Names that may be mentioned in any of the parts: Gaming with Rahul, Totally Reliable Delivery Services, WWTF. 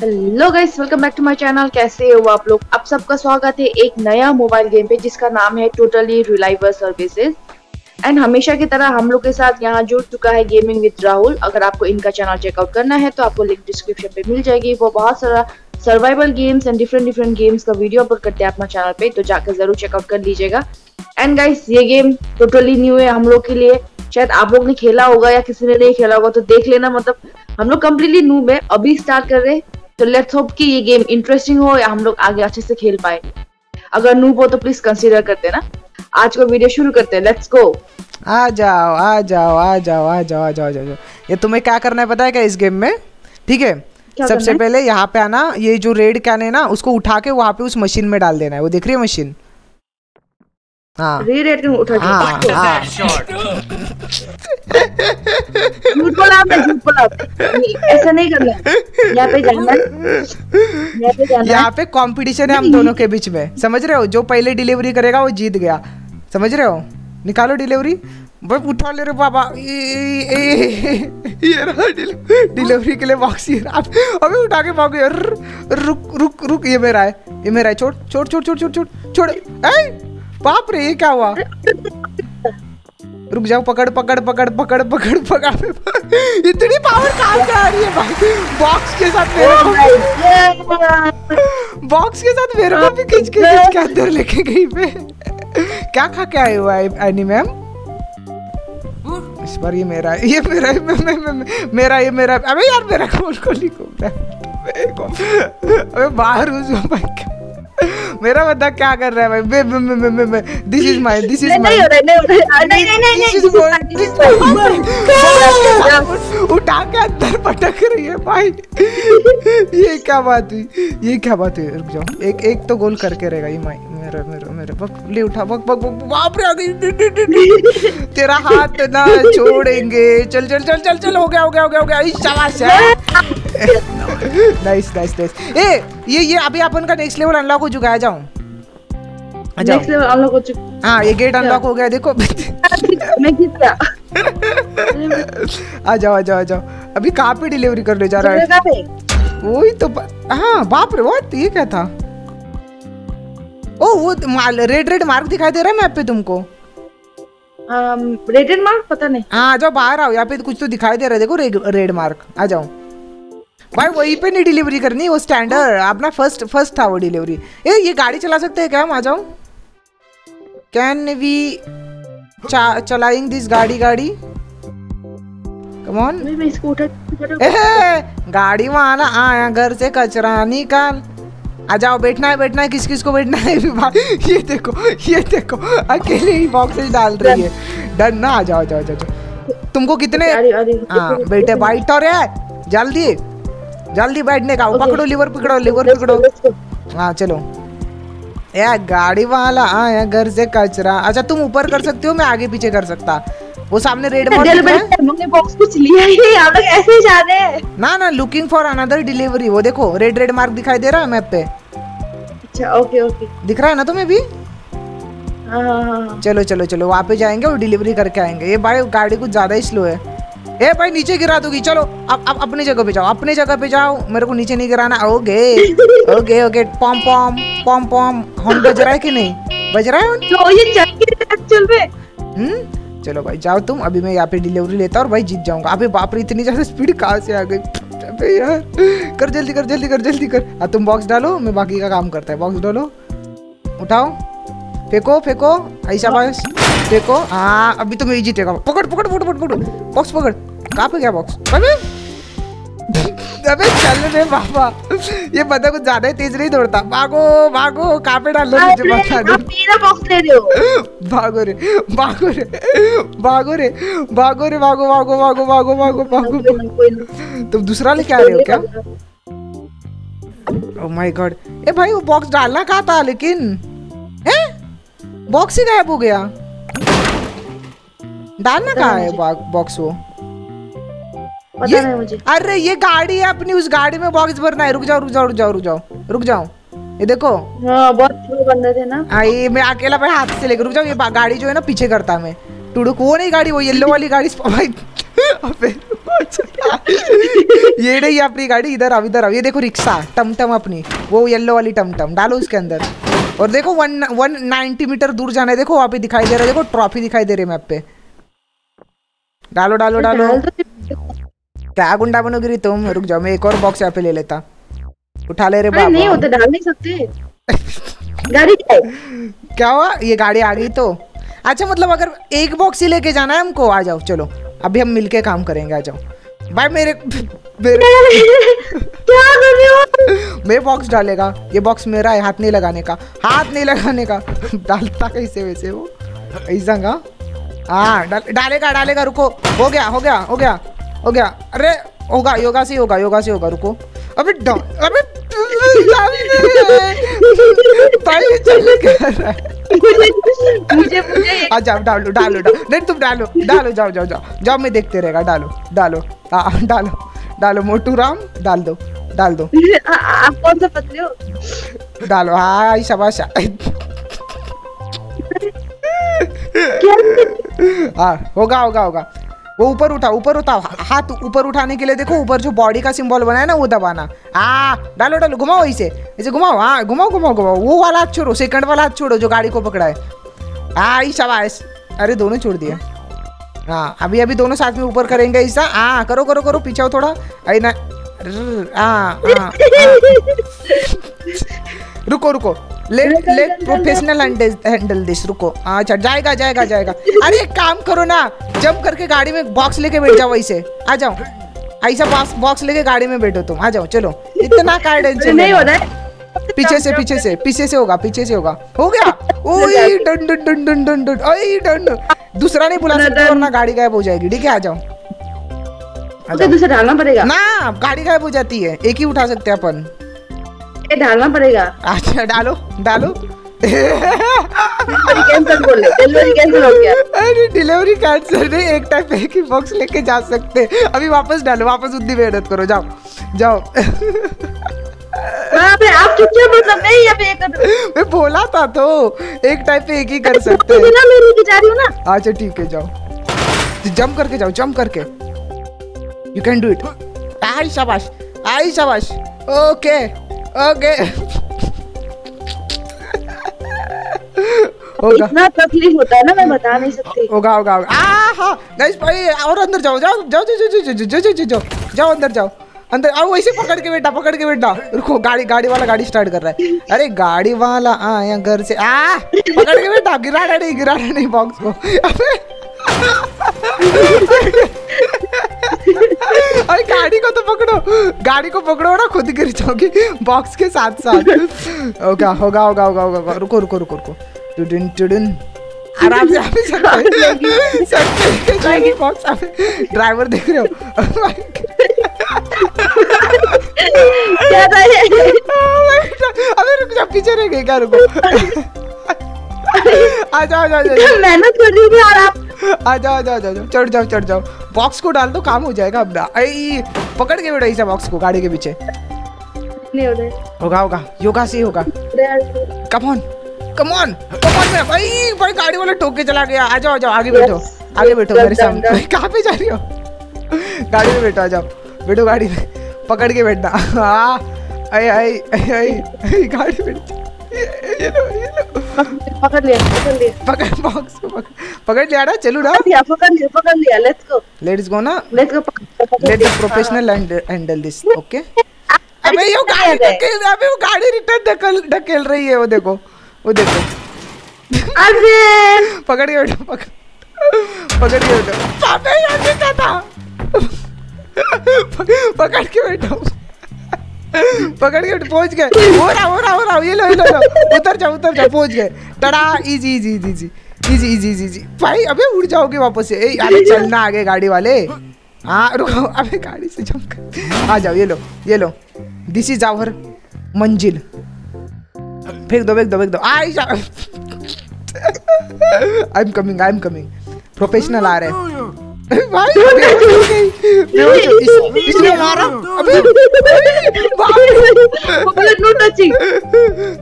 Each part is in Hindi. Hello guys, welcome back to my channel. कैसे हो आप लोग? आप सबका स्वागत है एक नया मोबाइल गेम पे जिसका नाम है टोटली रिलायबल सर्विसेज। एंड हमेशा की तरह हम लोग के साथ यहाँ जुड़ चुका है गेमिंग विद राहुल। अगर आपको इनका चैनल चेकआउट करना है तो आपको लिंक डिस्क्रिप्शन पे मिल जाएगी। वो बहुत सारा survival games and different games का वीडियो अपलोड करते हैं अपना चैनल पे, तो जाकर जरूर चेकआउट कर लीजिएगा। एंड गाइस, ये गेम टोटली न्यू है हम लोग के लिए। शायद आप लोग ने खेला होगा या किसी ने नहीं खेला होगा, तो देख लेना। मतलब हम लोग कम्प्लीटली न्यूब है, अभी स्टार्ट कर रहे हैं, तो लेट्स होप कि ये गेम इंटरेस्टिंग हो या हम लोग आगे अच्छे से खेल पाए। अगर नूब हो तो प्लीज कंसीडर कर देना। आज को वीडियो शुरू करते हैं, लेट्स गो। आ जाओ आ जाओ आ जाओ आ जाओ आ जाओ आ जाओ। ये तुम्हें क्या करना है पता है क्या इस गेम में? ठीक है, सबसे पहले यहाँ पे आना, ये जो रेड कैन है ना उसको उठा के वहाँ पे उस मशीन में डाल देना है। वो दिख रही है मशीन? हाँ, रेड कैन उठा के। ऐसा नहीं करना, यहाँ पे जाना है। यहाँ पे कंपटीशन है हम दोनों के बीच में, समझ रहे हो? जो पहले डिलीवरी करेगा वो जीत गया, समझ रहे हो? निकालो डिलीवरी। बस उठा ले रे बाबा, ये रहा डिलीवरी के लिए बॉक्स। ये रहा, अभी उठा के भाग गया। रुक रुक रुक, ये मेरा है, ये मेरा है। छोड़ छोड़ छोड़ छोड़ छोड़ छोड़ छोड़। बाप रे, ये क्या हुआ? रुक जाओ, पकड़ पकड़ पकड़ पकड़ पकड़ पकड़। इतनी पावर काम कर रही है भाई। बॉक्स के साथ मेरे को भी खींच के अंदर लेके गई। पे क्या खा के आए हुआ है एनी मैम? इस बार ये मेरा है, ये मेरा है, मेरा ये मेरा। अबे यार, मेरा खोल अबे बाहर मेरा। बता क्या कर रहा है भाई? This is my, this is my. उठा के अंदर पटक रही है भाई। ये क्या बात हुई? रुक जाओ, एक एक तो गोल करके रहेगा। ये माई मेरा मेरा मेरा। बक ले उठा, बक बक बक। बाप रे, आ गई। तेरा हाथ ना छोड़ेंगे। चल चल चल चल चल। हो गया। शाबाश यार, नाइस नाइस नाइस। ए ये अभी अपन का नेक्स्ट लेवल अनलॉक हो चुका है। जाओ नेक्स्ट लेवल अनलॉक हो चुका। हां, ये गेट अनलॉक हो गया, देखो। मैं कितना आ जाओ। अभी कहां पे डिलीवरी करने जा रहा है? वही तो। हां, बाप रे, व्हाट? ये क्या था? ओ, वो रेड मार्क दिखाई दे रहा है मैप पे तुमको? रेड मार्क पता नहीं। हाँ, आ जाओ, बाहर आओ। यहाँ पे कुछ तो दिखाई दे रहा है, देखो रेड मार्क। आ जाओ भाई, वहीं पे नहीं डिलीवरी करनी। वो स्टैंडर्ड अपना फर्स्ट था वो डिलीवरी। ये गाड़ी चला सकते हैं क्या हम? आ जाओ। कैन वी चलाइंग दिस गाड़ी? Come on. गाड़ी में आना, आया घर से कचरा निकाल। आ जाओ, बैठना है। किस को बैठना है? ये देखो अकेले ही बॉक्सेस डाल रही है। डर ना। आ जाओ। तुमको कितने? हाँ बेटे, बाइट और है। जल्दी बैठने का। पकड़ो लीवर पकड़ो। हाँ चलो। यार गाड़ी वाला आया घर से कचरा। अच्छा, तुम ऊपर कर सकते हो, मैं आगे पीछे कर सकता। वो सामने रेड बॉक्स कुछ लिया ही। आप लोग ऐसे ही जा रहे हैं ना। Looking for another delivery. वो देखो रेड मार्क दिखाई दे रहा है मैप पे। अच्छा, ओके। दिख रहा है ना तुम्हें भी? चलो वहाँ पे जाएंगे और डिलीवरी करके आएंगे। ये भाई गाड़ी कुछ ज्यादा ही स्लो है। ए भाई, नीचे गिरा दूंगी। चलो अब अपनी जगह पे जाओ। मेरे को नीचे नहीं गिराना। ओके। पॉम पॉम हॉर्न बज रहा है कि नहीं बज रहा है? चलो भाई जाओ तुम। अभी मैं यहाँ पे डिलीवरी लेता और भाई जीत जाऊंगा। अबे बाप रे, इतनी ज़्यादा स्पीड कहाँ से आ गई? अबे यार, कर जल्दी कर। अब तुम बॉक्स डालो, मैं बाकी का काम करता है। बॉक्स डालो, उठाओ, फेंको। ऐसा बॉक्स फेंको। हाँ, अभी तुम ये जीतेगा। पकड़ बॉक्स पकड़। कहाँ पे गया बॉक्स? अबे चल रे बाबा, ये बंदा कुछ ज्यादा ही तेज नहीं दौड़ता। भागो। कहाँ पे डाल भागो। तुम दूसरा लेके आ रहे हो क्या? Oh my God. ए भाई, वो बॉक्स डालना कहा था, लेकिन बॉक्स ही गायब हो गया। डालना कहा है बॉक्स वो? पता नहीं मुझे। अरे ये गाड़ी है अपनी, उस गाड़ी में बॉक्स भरना है। रुक जाओ। ये देखो, बहुत बन रहे थे ना। आई मैं अकेला भाई हाथ से लेकर। रुक जाओ, ये गाड़ी जो है ना पीछे करता मैं टुडुक। वो नहीं गाड़ी, वो येलो वाली गाड़ी। भाई ये नहीं अपनी गाड़ी इधर आओ इधर आओ। ये देखो रिक्शा टमटम अपनी वो येलो वाली टमटम डालो उसके अंदर और देखो 190 मीटर दूर जाना है। देखो वहाँ पे दिखाई दे रहा है, देखो ट्रॉफी दिखाई दे रही है मैप पे। डालो डालो डालो, क्या गुंडा बनोगी तुम? रुक जाओ मैं एक और बॉक्स यहाँ पे ले लेता। उठा ले रे बाबा, नहीं होता डाल नहीं सकते गाड़ी। क्या हुआ ये गाड़ी आ गई तो अच्छा, मतलब अगर एक बॉक्स ही लेके जाना है हमको। आ जाओ चलो अभी हम मिलके काम करेंगे, आ जाओ। भाई मेरे क्या कर रहे हो? मैं बॉक्स डालेगा, ये बॉक्स मेरा है, हाथ नहीं लगाने का, हाथ नहीं लगाने का। डालता कैसे वैसे वो ऐसा का? हाँ डालेगा डालेगा, रुको हो गया हो गया हो गया हो गया। अरे होगा योगा से होगा, योगा से होगा, रुको। अबे अबे डालो डालो नहीं तुम डालो डालो, जाओ जाओ जाओ जाओ मैं देखते रहेगा। डालो डालो डालो डालो मोटू राम डाल दो डाल दो। आप कौन सा पतले हो? डालो हाय शाबाश। हाँ होगा होगा होगा, वो ऊपर उठा ऊपर उठाओ। हाथ ऊपर उठाने के लिए देखो ऊपर जो बॉडी का सिंबल बना है ना वो दबाना। आ डालो डालो, घुमाओ इसे ऐसे घुमाओ। हाँ घुमाओ घुमाओ घुमाओ, वो वाला हाथ छोड़ो, सेकंड वाला हाथ छोड़ो जो गाड़ी को पकड़ा है। हाँ ईशा वायस, अरे दोनों छोड़ दिया। हाँ अभी अभी दोनों साथ में ऊपर करेंगे ईशा। हाँ करो करो करो, पीछे हो थोड़ा। अरे ना रुको रुको, let let professional handle this. रुको अच्छा जाएगा जाएगा जाएगा। अरे काम करो ना, जंप करके गाड़ी में बॉक्स लेके बैठ जाओ, ऐसे आ जाओ। ऐसा बॉक्स लेके गाड़ी में बैठो तुम, आ जाओ चलो। इतना का टेंशन नहीं हो रहा है। पीछे से पीछे से पीछे से होगा, पीछे से होगा। हो गया ओए done done done done done done ओए डन। दूसरा नहीं बुला सकते वरना गाड़ी गायब हो जाएगी। ठीक है आ जाओ, दूसरा डालना पड़ेगा ना, गाड़ी गायब हो जाती है। एक ही उठा सकते हैं अपन, डालना पड़ेगा। अच्छा डालो डालो। कैंसिल बोल ले, डिलीवरी कैंसिल हो गया। अरे डिलीवरी कैंसिल नहीं, एक टाइम एक ही बॉक्स लेके जा सकते। अभी वापस डालो, वापस उतनी मेहनत करो, जाओ जाओ। आप चुपचाप मतलब नहीं या पे कर, मैं बोला था तो एक टाइम पे एक ही कर सकते हो ना। मेरी बेचारी हो ना। अच्छा ठीक है जाओ, जंप करके जाओ, जंप करके यू कैन डू इट। आई शाबाश आई शाबाश ओके ओके। इतना तकलीफ होता है ना, मैं बता नहीं सकती। होगा होगा होगा। आहा गाइस भाई और अंदर जाओ जाओ जाओ जाओ जाओ जाओ जाओ अंदर जाओ अंदर आओ। ऐसे पकड़ के बैठा रुको। गाड़ी गाड़ी वाला गाड़ी स्टार्ट कर रहा है। अरे गाड़ी वाला आया घर से। आ पकड़ के बैठा, गिराना नहीं बॉक्स को। अरे गाड़ी को तो पकड़ो, गाड़ी को पकड़ो ना, खुद गिर जाओगी बॉक्स के साथ साथ। होगा होगा होगा होगा होगा। रुको रुको रुको रुको टुडुन टुडुन। आराम से ड्राइवर देख रहे हो। अबे रुक जाओ, पीछे रह गए क्या? रुको आ जाओ आ जाओ, मेहनत कर रही थी और आप आ जाओ आ जाओ जाओ। चढ़ जाओ चढ़ जाओ, बॉक्स को डाल दो, काम हो जाएगा अपना। आई पकड़ के बैठा इसे बॉक्स को, गाड़ी के पीछे नहीं हो रहा। होगा होगा योगा से होगा। Come on come on come on. मैं भाई गाड़ी वाला ठोक के चला गया। आ जाओ आगे बैठो, आगे बैठो मेरे सामने। कहाँ पे जा रही हो? गाड़ी में बैठो, आ जाओ बैठो गाड़ी में, पकड़ के बैठना। हाँ गाड़ी बैठ, पकड़ लिया पकड़ लिया ना, चलो ना पकड़ लिया। लेट्स गो ना, let the professional handle this. Okay अबे यो गाड़ी ढकेल, अबे वो गाड़ी रिटर्न ढकेल रही है। वो देखो वो देखो। अरे पकड़ के बैठो, पकड़ के बैठो। बाबे यार देखा था, पकड़ के बैठो पकड़ के पहुंच गए। हो रहा ये लो उतर जाओ पहुंच गए। टड़ा easy easy easy easy easy easy easy easy. भाई अबे उड़ जाओगे वापस से। अरे चलना आगे गाड़ी वाले। हाँ रुको, अबे गाड़ी से जंप कर। आ जाओ ये लो दिस इज आवर मंजिल। फेंक दो। आई जाओ आई एम कमिंग। प्रोफेशनल आ रहे हैं भाई। इसने मारा। अबे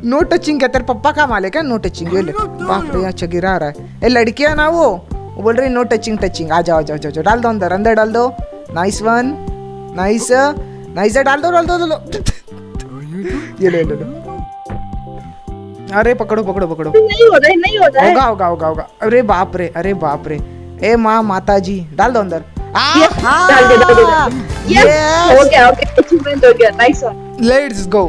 नो टचिंग क्या? तेरे पप्पा का मालिक है नो टचिंग। ये ले बाप रे, अच्छा गिरा रहा है। ए लड़कियां ना वो वो बोल रहे नो टचिंग टचिंग, आ जाओ जाओ जाओ, डाल दो अंदर, अंदर डाल दो, नाइस वन, नाइस नाइस, डाल दो डाल दो डाल दो, ये ले लो। अरे पकड़ो पकड़ो पकड़ो, नहीं हो रहा है, नहीं हो रहा है, होगा होगा होगा होगा। अरे बाप रे, अरे बाप रे, ए माँ माता जी, डाल दो अंदर, लेट्स गो।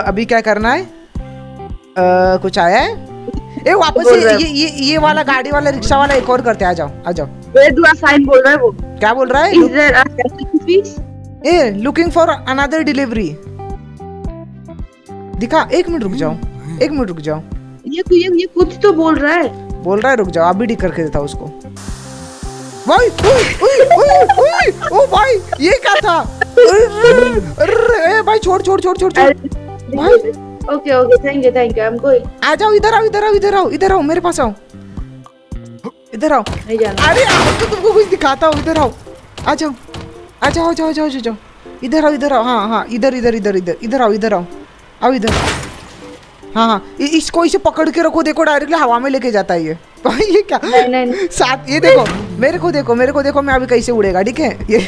अभी क्या करना है? कुछ आया है? ए वापस ये वाला गाड़ी वाला रिक्शा वाला एक और करते, आ जाओ आ जाओ। साइन बोल रहा है वो, क्या बोल रहा है? लुकिंग फॉर अनदर डिलीवरी दिखा। एक मिनट रुक जाओ, एक मिनट रुक जाओ, ये कुछ तो बोल रहा है, बोल रहा है, रुक जाओ, अभी डी करके देता उसको। भाई ओ भाई ये क्या था? अरे भाई छोड़ छोड़ छोड़ छोड़ भाई। Okay okay, thank you thank you, I am going. आ जाओ, इधर आओ इधर आओ इधर आओ इधर आओ, मेरे पास आओ, इधर आओ। नहीं जाना। अरे आओ तो तुमको कुछ दिखाता हूँ, इधर आओ, आ जाओ आ जाओ आ जाओ आ जाओ आ जाओ, इधर आओ इधर आओ, हाँ हाँ इधर इधर इधर इधर इधर आओ, इधर आओ आओ इधर, हाँ हाँ इसको इसे पकड़ के रखो, देखो डायरेक्टली हवा में लेके जाता है ये। भाई ये क्या? नहीं, नहीं, नहीं। साथ ये देखो, मेरे को देखो, मेरे को देखो, मैं अभी कैसे उड़ेगा, ठीक है? ये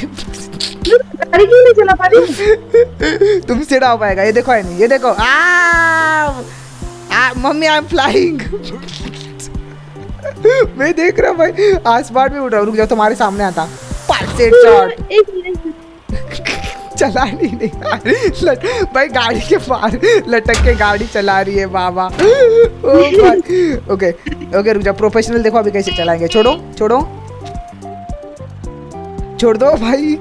गाड़ी क्यों नहीं चला पा रही? तुमसे उड़ा पाएगा, ये देखो है नहीं, ये देखो, आ मम्मी आई एम फ्लाइंग। मैं देख रहा भाई, आसमान में उड़ रहा हूँ, रुक जाओ तुम्हारे सामने आता, चला नहीं भाई, गाड़ी के बाहर लटक के गाड़ी चला रही है बाबा। ओके ओके रुक जाओ, प्रोफेशनल देखो अभी कैसे चलाएंगे, छोड़ो छोड़ो छोड़ दो भाई,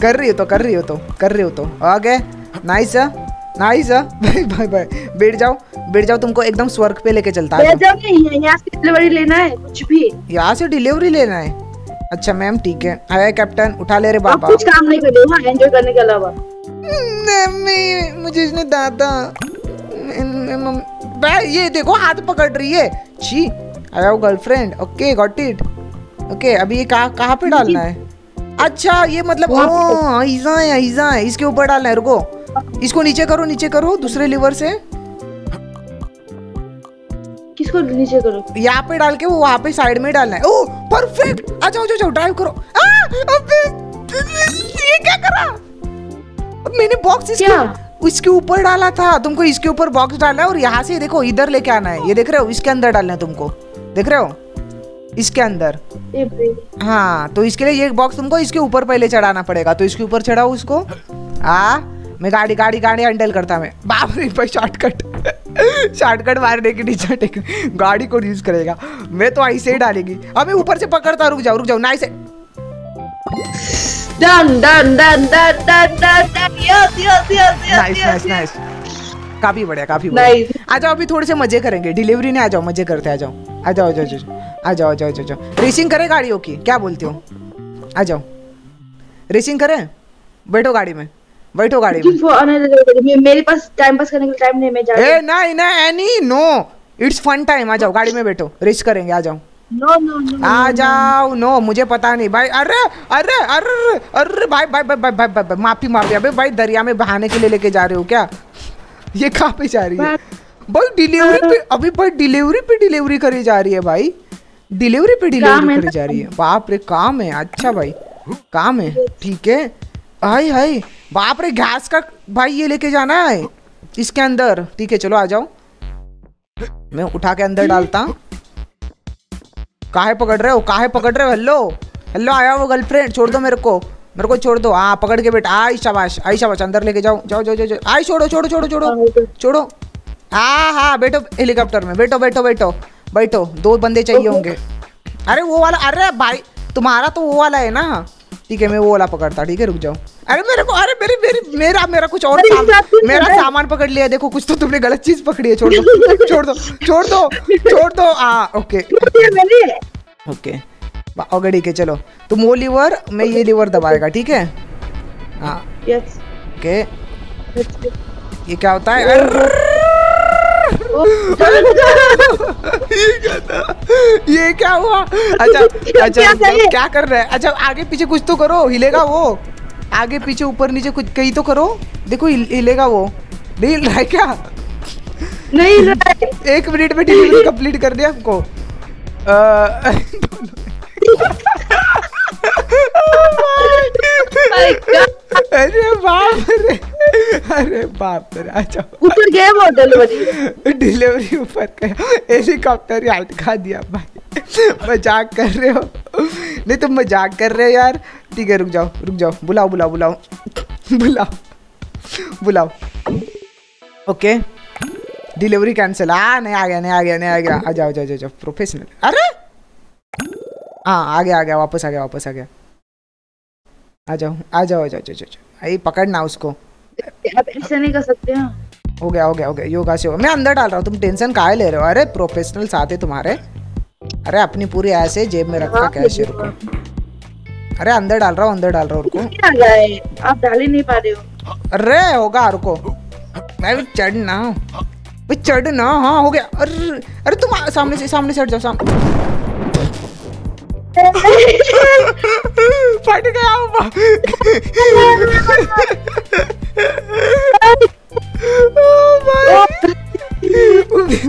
कर रही हो तो कर रही हो तो कर रही हो तो, आगे नाइस नाइस भाई भाई भाई, बैठ जाओ बैठ जाओ, तुमको एकदम स्वर्ग पे लेके चलता है। यहाँ से डिलीवरी लेना है, कुछ भी यहाँ से डिलीवरी लेना है। अच्छा मैम ठीक है, आया कैप्टन, उठा ले रे बाबा, कुछ काम नहीं कर, एंजॉय करने के अलावा। नहीं मुझे इसने दादा, ये देखो हाथ पकड़ रही है, छी I have girlfriend, okay got it, okay अभी ये कहाँ पे डालना है? अच्छा ये मतलब ईजा है, इसके ऊपर डालना है, रुको इसको नीचे करो दूसरे लीवर से, किसको नीचे करो? यहाँ पे डाल के वो वहाँ पे साइड में डालना है। ओ परफेक्ट, आ जाओ जाओ जाओ, ड्राइव करो। अबे ये क्या करा? मैंने बॉक्स इसके ऊपर डाला था, तुमको इसके ऊपर बॉक्स डालना है और यहाँ से देखो इधर लेके आना है, ये देख रहे हो, इसके अंदर डालना है तुमको, देख रहे हो इसके अंदर, हाँ तो इसके लिए ये बॉक्स तुमको इसके ऊपर पहले चढ़ाना पड़ेगा, तो इसके ऊपर चढ़ाओ उसको। मैं गाड़ी गाड़ी गाड़ी हैंडल करता मैं, बाप रे भाई शॉर्टकट शॉर्टकट मारने की नीचे टेक, गाड़ी को यूज करेगा, मैं तो ऐसे ही डालेगी, अबे ऊपर से पकड़ता, रुक जाओ nice done done done done done, yes yes yes nice, काफी बढ़िया काफी बढ़िया। आ जाओ अभी थोड़े से मजे करेंगे डिलीवरी ने, आ जाओ मजे करते, आ जाओ आ जाओ जाओ आ जाओ जाओ जाओ जाओ, रेसिंग करे गाड़ियों की, क्या बोलते हो? आ जाओ रेसिंग करें, बैठो गाड़ी में, बैठो गाड़ी में, मेरे पास टाइम पास करने के लिए टाइम नहीं, मैं जा रही हूं। ए नहीं नहीं any no, it's fun time, आ जाओ गाड़ी में बैठो, रेस करेंगे, आ जाओ नो नो नो, आ जाओ नो, मुझे पता नहीं भाई, अरे अरे अरे अरे भाई भाई भाई भाई, माफी माफी, अबे भाई दरिया में बहाने के लिए लेके जा रहे हो क्या? ये कहाँ पे जा रही है भाई? डिलीवरी पे, अभी भाई डिलीवरी पे डिलीवरी करी जा रही है भाई, डिलीवरी पे डिलीवरी करी जा रही है, बाप रे काम है, अच्छा भाई काम है ठीक है, हाय हाय बाप रे घास का भाई, ये लेके जाना है इसके अंदर, ठीक है चलो आ जाओ, मैं उठा के अंदर डालता, काहे पकड़ रहे हो काहे पकड़ रहे हो? हेलो हेलो आया वो गर्लफ्रेंड, छोड़ दो मेरे को छोड़ दो, हाँ पकड़ के बेटा, आई शाबाश अंदर लेके जाओ जाओ जाओ जाओ, आई छोड़ो छोड़ो छोड़ो छोड़ो छोड़ो, हाँ बैठो हेलीकॉप्टर में, बैठो बैठो बैठो बैठो, दो बंदे चाहिए होंगे, अरे वो वाला, अरे भाई तुम्हारा तो वो वाला है ना, ठीक है मैं वो वाला पकड़ता, ठीक है रुक जाओ, अरे मेरे को, अरे मेरी मेरी मेरा मेरा कुछ और मेरा सामान पकड़ लिया, देखो कुछ तो तुमने गलत चीज पकड़ी है, छोड़ दो छोड़ दो छोड़ दो छोड़ दो, ओके ओके ओके ठीक है चलो, तुम वो लीवर मैं ये लीवर दबाएगा, ठीक है हाँ ओके, ये क्या होता है? ये क्या हुआ? अच्छा अच्छा क्या कर रहा है? अच्छा आगे पीछे कुछ तो करो, हिलेगा वो, आगे पीछे ऊपर नीचे कुछ कहीं तो करो, देखो हिलेगा वो, नहीं हिल रहा है क्या? नहीं हिल रहा है, एक मिनट में डिलीवरी कंप्लीट कर दिया हमको, अरे बाप रे, अरे बाप रे, अच्छा ऊपर गया वो डिलीवरी, डिलीवरी ऊपर गया, हेलीकॉप्टर याद खा दिया भाई। मजाक कर रहे हो? नहीं तुम मजाक कर रहे हो यार। ठीक है रुक जाओ, रुक जाओ, बुलाओ बुलाओ बुलाओ बुलाओ बुलाओ। Okay delivery cancel. हाँ नहीं आ गया, नहीं आ गया, नहीं आ गया, आ जाओ जाओ जाओ प्रोफेशनल। अरे हाँ आ गया, आ गया, वापस आ गया, वापस आ गया, आ जाओ आ जाओ आ जाओ जाओ जाओ। आई पकड़ना उसको, अब ऐसे नहीं कर सकते हैं। हो गया हो गया हो गया, योगा से हो। मैं अंदर डाल रहा हूँ, तुम टेंशन काहे ले रहे हो? अरे प्रोफेशनल साथ है तुम्हारे। अरे अपनी पूरी ऐसे जेब में रखा कैश है। रुको अरे अंदर डाल रहा हूँ, अंदर डाल रहा हूँ। रुको आप डाल ही नहीं पा रहे हो। अरे होगा रुको, मैं भी चढ़ना, मैं चढ़ना। हाँ हो गया। अरे अरे तुम सामने से हट जाओ, सामने फट गया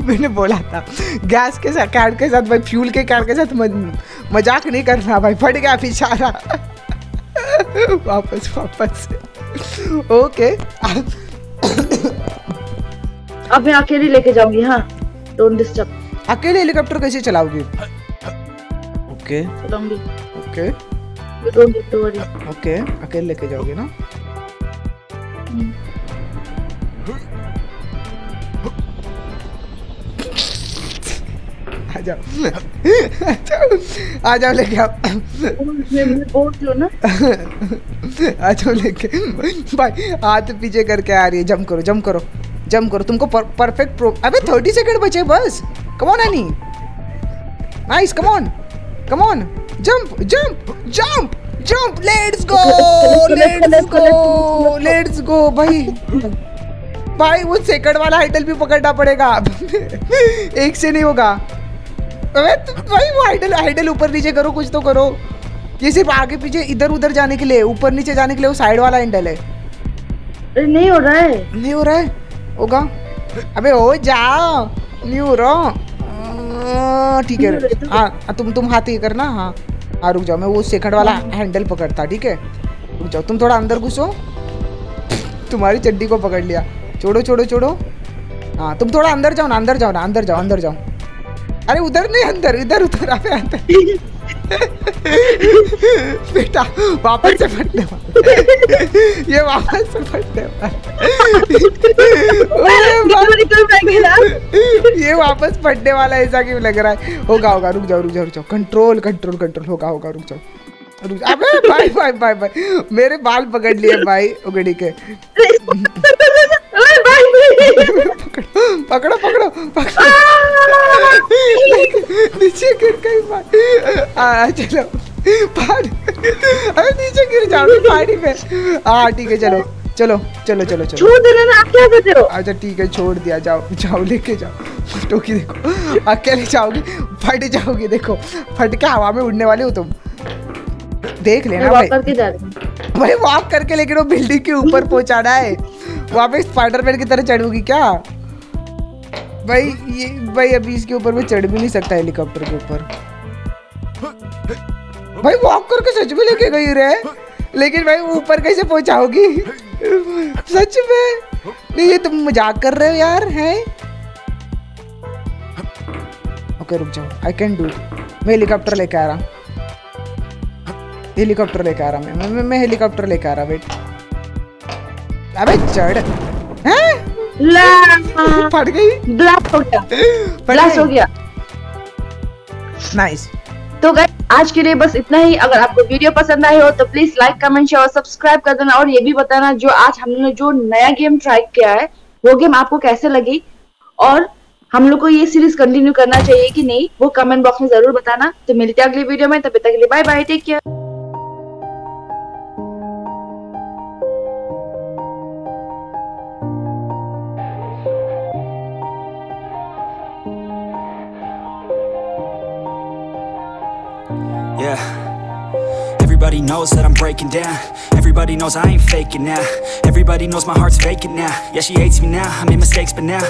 मैंने बोला था गैस के साथ, कार के साथ भाई, फ्यूल के कार के साथ मजाक नहीं करना भाई। फट गया बेचारा। वापस वापस। ओके अब मैं अकेले लेके जाऊंगी। हाँ डोंट डिस्टर्ब। अकेले हेलीकॉप्टर कैसे चलाओगी? ओके ओके अकेले लेके जाओगे ना? आ जाओ आ जाओ लेके आओ, आ जाओ लेके भाई। हाथ पीछे करके आ रही है। जंप करो जंप करो जंप करो, तुमको परफेक्ट अबे 30 सेकंड बचे बस। Come on any, nice, come on Come on, jump, jump, jump, jump! Let's go, let's go, let's go, भाई, भाई वो सेकंड वाला आइडल भी पकड़ना पड़ेगा। एक से नहीं होगा। अबे भाई वो आइडल ऊपर नीचे करो, कुछ तो करो। ये सिर्फ आगे पीछे इधर उधर जाने के लिए, ऊपर नीचे जाने के लिए वो साइड वाला आइडल है। नहीं हो रहा है, नहीं हो रहा है, होगा। अबे हो जाओ, नहीं हो रहा। ठीक है हाँ तुम हाथ ये करना। हाँ हाँ रुक जाओ, मैं वो सेकंड वाला हैंडल पकड़ता। ठीक है रुक जाओ, तुम थोड़ा अंदर घुसो। तुम्हारी चड्डी को पकड़ लिया। छोड़ो छोड़ो छोड़ो। हाँ तुम थोड़ा अंदर जाओ ना, अंदर जाओ ना, अंदर जाओ, अंदर जाओ। अरे उधर नहीं, अंदर, इधर उधर। अंदर बेटा वापस से फटने ये वापस से फटने ये वापस फटने वाला ऐसा क्यों लग रहा है? होगा होगा, रुक जाओ रुक जाओ रुक जाओ, कंट्रोल कंट्रोल कंट्रोल, होगा होगा, रुक जाओ रुक जाओ। अबे भाई भाई भाई भाई मेरे बाल पकड़ लिए भाई। ओके ठीक है पकड़ो पकड़ो पकड़ो नीचे गिर गई भाई। चलो पानी, अरे नीचे गिर जाओ पानी में। हाँ ठीक है चलो चलो चलो चलो चलो, छोड़ देना ना, आप क्या करते हो? अच्छा ठीक है छोड़ दिया, जाओ जाओ लेके जाओ। टोकी देखो अकेले जाओगे फट जाओगे, देखो फट के हवा में उड़ने वाले हो तुम, देख लेना भाई। वॉक करके लेकिन वो बिल्डिंग के ऊपर पहुंचाना है। वापस स्पाइडरमैन की तरह चढ़ूंगी क्या भाई? ये भाई अभी इसके ऊपर मैं चढ़ भी नहीं सकता हेलीकॉप्टर के ऊपर। भाई वॉक करके सच में लेके गई रे, लेकिन भाई ऊपर कैसे पहुंचाओगी सच में? नहीं ये तुम मजाक कर रहे हो यार हैं। ओके रुक जाओ, आई कैन डू। मैं हेलीकॉप्टर लेके आ रहा, हेलीकॉप्टर लेके आ रहा, मैं हेलीकॉप्टर लेके आ रहा। वेट अबे चढ़। हैं फट गई, ब्लास्ट हो गया, ब्लास्ट हो गया। नाइस। तो गाइस आज के लिए बस इतना ही। अगर आपको वीडियो पसंद आई हो तो प्लीज लाइक कमेंट शेयर और सब्सक्राइब कर देना। और ये भी बताना जो आज हमने जो नया गेम ट्राई किया है वो गेम आपको कैसे लगी, और हम लोग को ये सीरीज कंटिन्यू करना चाहिए कि नहीं, वो कमेंट बॉक्स में जरूर बताना। तो मिलते हैं अगली वीडियो में, तब तक के लिए bye bye, take care. Yeah, everybody knows that I'm breaking down. Everybody knows I ain't faking now. Everybody knows my heart's faking now. Yeah, she hates me now, I made mistakes but now